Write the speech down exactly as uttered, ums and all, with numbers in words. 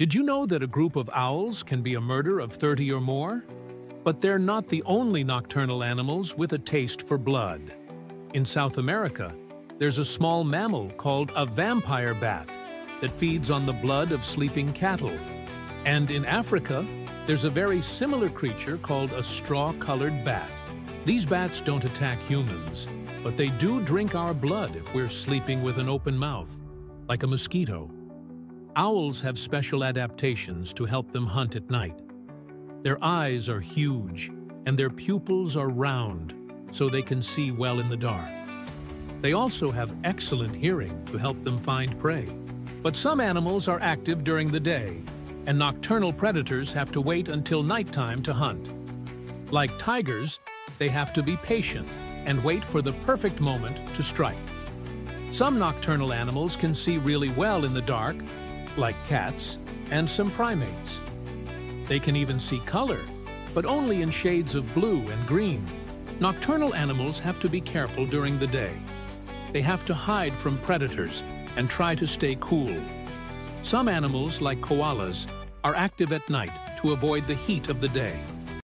Did you know that a group of owls can be a murder of thirty or more? But they're not the only nocturnal animals with a taste for blood. In South America, there's a small mammal called a vampire bat that feeds on the blood of sleeping cattle. And in Africa, there's a very similar creature called a straw-colored bat. These bats don't attack humans, but they do drink our blood if we're sleeping with an open mouth, like a mosquito. Owls have special adaptations to help them hunt at night. Their eyes are huge, and their pupils are round, so they can see well in the dark. They also have excellent hearing to help them find prey. But some animals are active during the day, and nocturnal predators have to wait until nighttime to hunt. Like tigers, they have to be patient and wait for the perfect moment to strike. Some nocturnal animals can see really well in the dark, like cats and some primates. They can even see color, but only in shades of blue and green. Nocturnal animals have to be careful during the day. They have to hide from predators and try to stay cool. Some animals, like koalas, are active at night to avoid the heat of the day.